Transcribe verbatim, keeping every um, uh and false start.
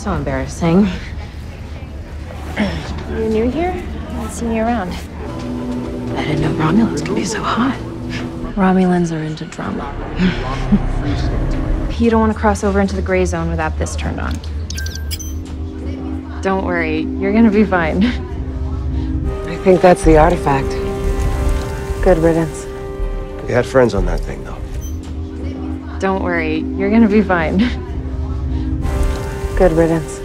So embarrassing. You're new here? I haven't seen you around. I didn't know Romulans could be so hot. Romulans are into drama. You don't want to cross over into the gray zone without this turned on. Don't worry, you're gonna be fine. I think that's the artifact. Good riddance. We had friends on that thing, though. Don't worry, you're gonna be fine. Good riddance.